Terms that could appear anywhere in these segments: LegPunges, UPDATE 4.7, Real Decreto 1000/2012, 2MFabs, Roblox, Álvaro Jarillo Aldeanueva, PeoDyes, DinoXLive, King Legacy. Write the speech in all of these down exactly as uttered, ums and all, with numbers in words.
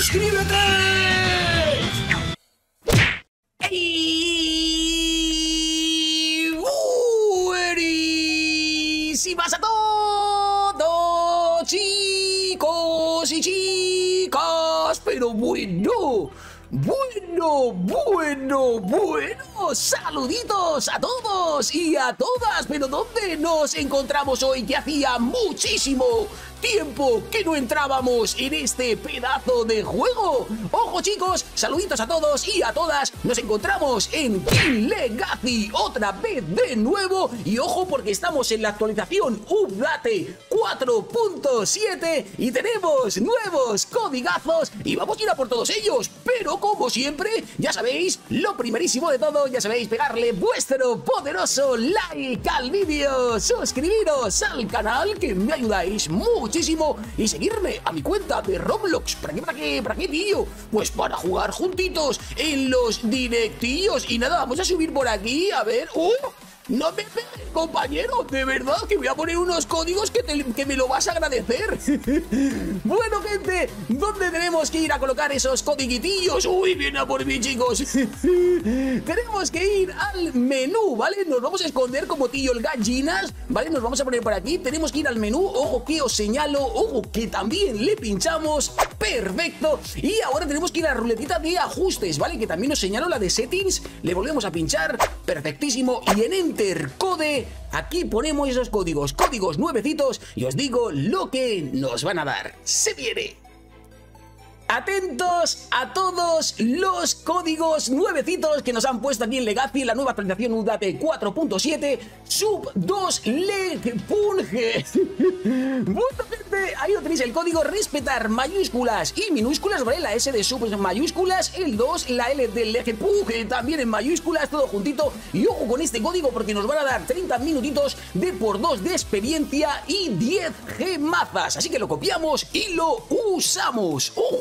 ¡Suscríbete! ¡Ey! ¡Buenísimas a todos, chicos y chicas! Pero bueno, bueno, bueno, bueno, saluditos a todos y a todas. Pero ¿dónde nos encontramos hoy? Que hacía muchísimo tiempo que no entrábamos en este pedazo de juego. Ojo, chicos, saluditos a todos y a todas. Nos encontramos en King Legacy otra vez de nuevo. Y ojo, porque estamos en la actualización UPDATE cuatro punto siete y tenemos nuevos codigazos y vamos a ir a por todos ellos. Pero como siempre, ya sabéis, lo primerísimo de todo, ya sabéis, pegarle vuestro poderoso like al vídeo, suscribiros al canal, que me ayudáis muchísimo, y seguirme a mi cuenta de Roblox. ¿Para qué, para qué, para qué, tío? Pues para jugar juntitos en los directillos. Y nada, vamos a subir por aquí, a ver... ¡Uh! No me pegues, compañero, de verdad, que voy a poner unos códigos que, te, que me lo vas a agradecer. Bueno, gente, ¿dónde tenemos que ir a colocar esos codiguitillos? Uy, viene a por mí, chicos. Tenemos que ir al menú, ¿vale? Nos vamos a esconder como tío el gallinas, ¿vale? Nos vamos a poner por aquí, tenemos que ir al menú, ojo que os señalo, ojo que también le pinchamos, perfecto. Y ahora tenemos que ir a la ruletita de ajustes, ¿vale? Que también os señalo la de settings, le volvemos a pinchar, perfectísimo, y en enter code, aquí ponemos esos códigos, códigos nuevecitos, y os digo lo que nos van a dar. Se viene. Atentos a todos los códigos nuevecitos que nos han puesto aquí en Legacy, la nueva actualización UPDATE cuatro punto siete, Sub dos LegPunges. Bueno, gente, ahí lo tenéis el código, respetar mayúsculas y minúsculas, ¿vale? La S de Sub en mayúsculas, el dos, la L de LegPunge también en mayúsculas, todo juntito. Y ojo con este código porque nos van a dar treinta minutitos de por dos de experiencia y diez gemazas. Así que lo copiamos y lo usamos. ¡Ojo!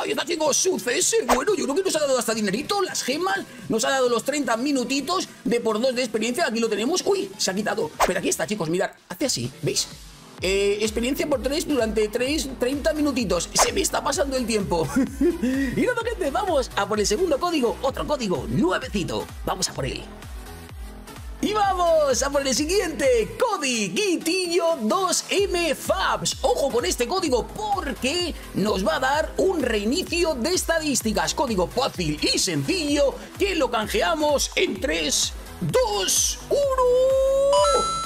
Ahí está, chicos, suceso. Bueno, yo creo que nos ha dado hasta dinerito, las gemas. Nos ha dado los treinta minutitos de por dos de experiencia. Aquí lo tenemos. Uy, se ha quitado. Pero aquí está, chicos, mirad. Hace así, ¿veis? Eh, experiencia por tres durante treinta minutitos. Se me está pasando el tiempo. Y nada, gente, vamos a por el segundo código. Otro código nuevecito. Vamos a por él. Y vamos a por el siguiente codiguitillo, dos M Fabs. Ojo con este código porque nos va a dar un reinicio de estadísticas. Código fácil y sencillo que lo canjeamos en tres, dos, uno.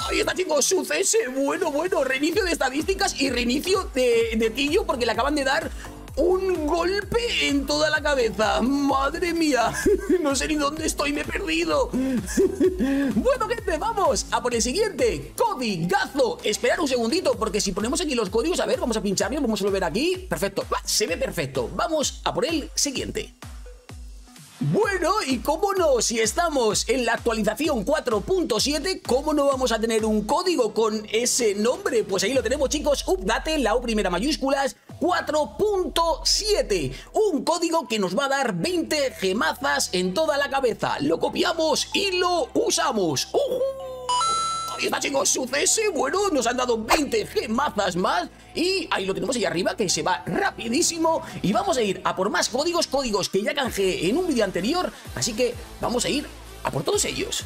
Ahí está, chicos, suceso. Bueno, bueno, reinicio de estadísticas y reinicio de, de tillo porque le acaban de dar un golpe en toda la cabeza. Madre mía, no sé ni dónde estoy, me he perdido. Bueno, gente, vamos a por el siguiente codigazo. Esperar un segundito, porque si ponemos aquí los códigos, a ver, vamos a pincharlos, vamos a volver aquí. Perfecto, va, se ve perfecto. Vamos a por el siguiente. Bueno, y cómo no, si estamos en la actualización cuatro punto siete, ¿cómo no vamos a tener un código con ese nombre? Pues ahí lo tenemos, chicos, UPDATE, la O primera mayúsculas, cuatro punto siete. Un código que nos va a dar veinte gemazas en toda la cabeza. Lo copiamos y lo usamos. ¡Uh! Ahí está, chicos, suceso. Bueno, nos han dado veinte gemazas más. Y ahí lo tenemos ahí arriba, que se va rapidísimo. Y vamos a ir a por más códigos, códigos que ya canjeé en un vídeo anterior. Así que vamos a ir a por todos ellos.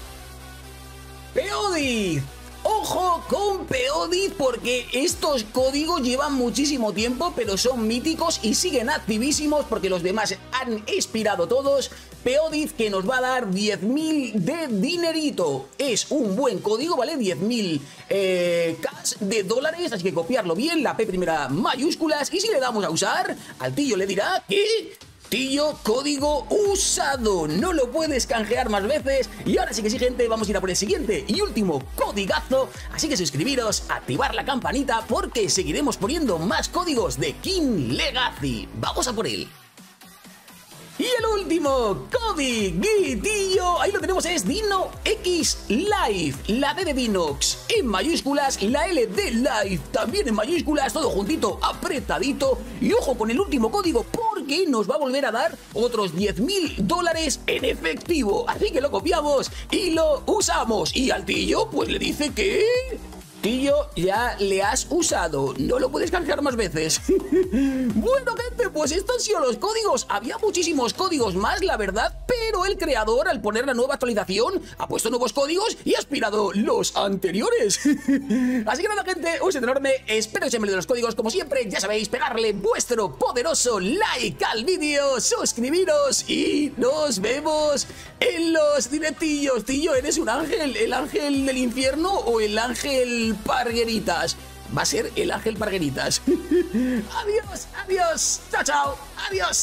PeoDyes. Ojo con PeoDyes, porque estos códigos llevan muchísimo tiempo, pero son míticos y siguen activísimos porque los demás han expirado todos. PeoDyes, que nos va a dar diez mil de dinerito. Es un buen código, ¿vale? diez mil eh, cash de dólares, así que copiarlo bien, la P primera mayúsculas. Y si le damos a usar, al tío le dirá que... Tío, código usado. No lo puedes canjear más veces. Y ahora sí que sí, gente, vamos a ir a por el siguiente y último codigazo. Así que suscribiros, activar la campanita, porque seguiremos poniendo más códigos de King Legacy. Vamos a por él. Y el último codiguitillo, ahí lo tenemos, es DinoXLive. La D de Dinox en mayúsculas, la L de Live también en mayúsculas, todo juntito, apretadito. Y ojo con el último código porque nos va a volver a dar otros diez mil dólares en efectivo. Así que lo copiamos y lo usamos. Y al tío pues le dice que... Tío, ya le has usado. No lo puedes canjear más veces. Bueno, gente, pues estos han sido los códigos. Había muchísimos códigos más, la verdad, pero el creador, al poner la nueva actualización, ha puesto nuevos códigos y ha aspirado los anteriores. Así que nada, gente, un saludo enorme. Espero que se me den los códigos. Como siempre, ya sabéis, pegarle vuestro poderoso like al vídeo, suscribiros y nos vemos en los directillos. Tío, ¿eres un ángel? ¿El ángel del infierno o el ángel Pargueritas? Va a ser el ángel Pargueritas. Adiós, adiós, chao, chao, adiós.